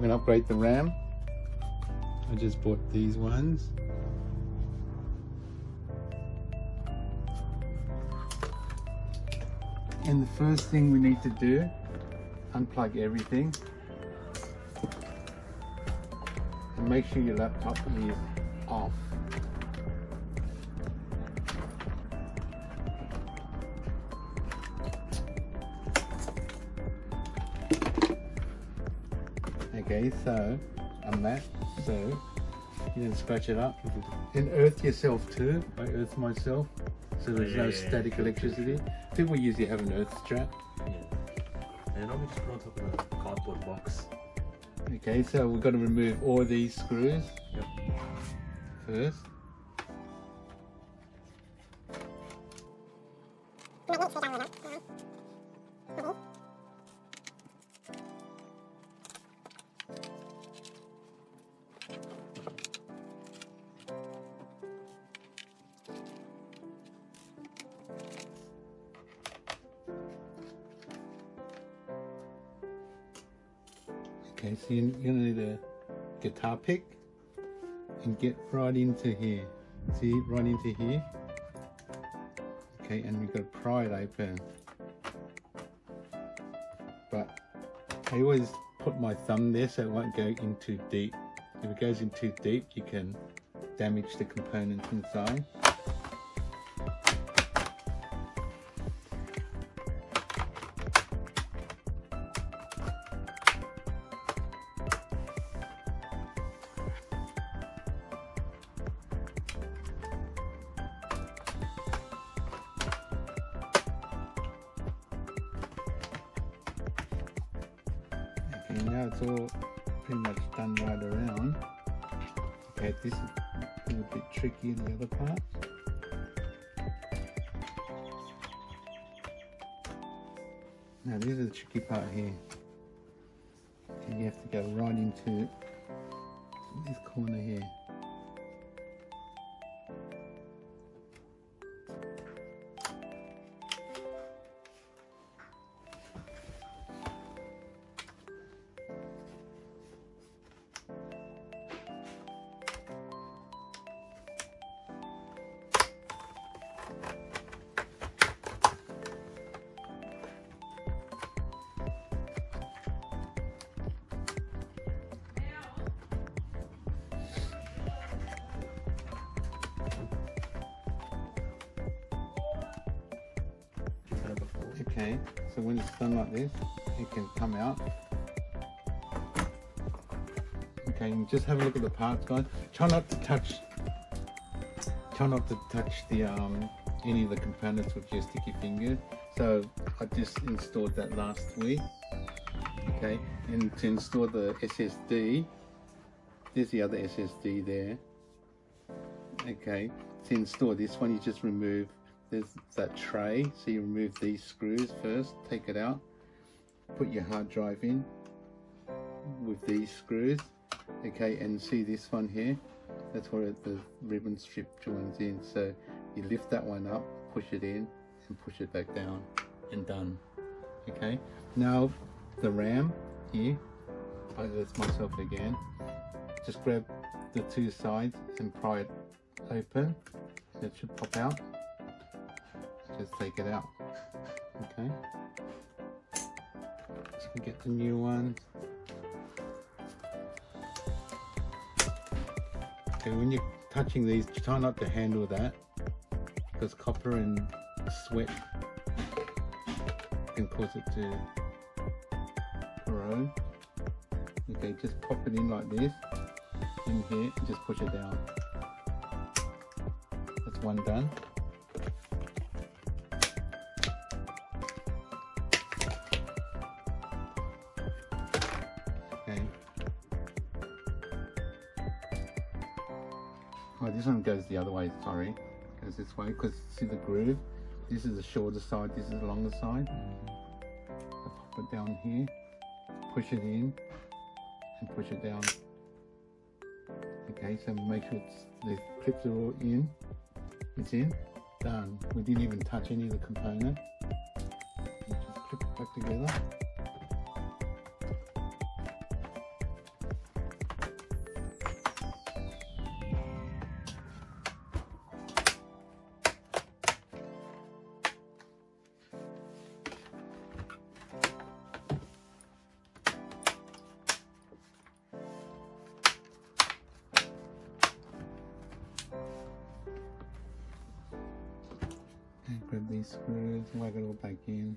I'm gonna upgrade the RAM. I just bought these ones. And the first thing we need to do, unplug everything. And make sure your laptop is off. Okay, so on that, so you didn't scratch it up. And earth yourself too. I earth myself, so there's no static electricity. People usually have an earth strap. Yeah. And I'm just on top of a cardboard box. Okay, so we've got to remove all these screws. Yep. First. Okay, so you're going to need a guitar pick and get right into here. See, right into here. Okay, and we've got to pry it open. But I always put my thumb there so it won't go in too deep. If it goes in too deep, you can damage the components inside. Now it's all pretty much done right around. Okay, this is a little bit tricky in the other part. Now this is the tricky part here. Okay, you have to go right into this corner here. Okay, so when it's done like this, it can come out. Okay, and just have a look at the parts, guys. Try not to touch the any of the components with your sticky finger. So I just installed that last week. Okay, and to install the SSD, there's the other SSD there. Okay, to install this one, you just remove. There's that tray, so you remove these screws first, take it out, put your hard drive in with these screws. Okay, and see this one here, that's where the ribbon strip joins in. So you lift that one up, push it in, and push it back down, and done. Okay, now the RAM here, I earthed myself again. Just grab the two sides and pry it open, that should pop out. Just take it out. Okay, so we get the new one. Okay, when you're touching these, try not to handle that because copper and sweat can cause it to corrode. Okay, just pop it in like this in here and just push it down. That's one done. Oh, this one goes the other way, sorry. Goes this way, because see the groove? This is the shorter side, this is the longer side. So pop it down here, push it in, and push it down. Okay, so make sure the clips are all in. It's in, done. We didn't even touch any of the component. Just clip it back together. grab these screws. Oh, I gotta go back in.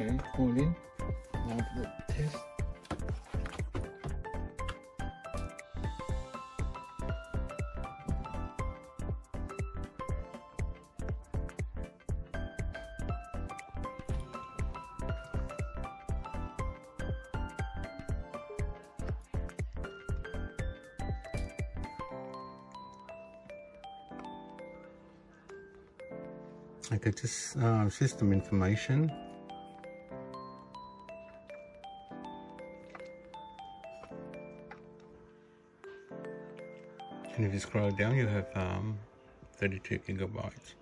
Okay, pull in. Now for the test. Okay, just system information. And if you scroll down, you have 32 gigabytes.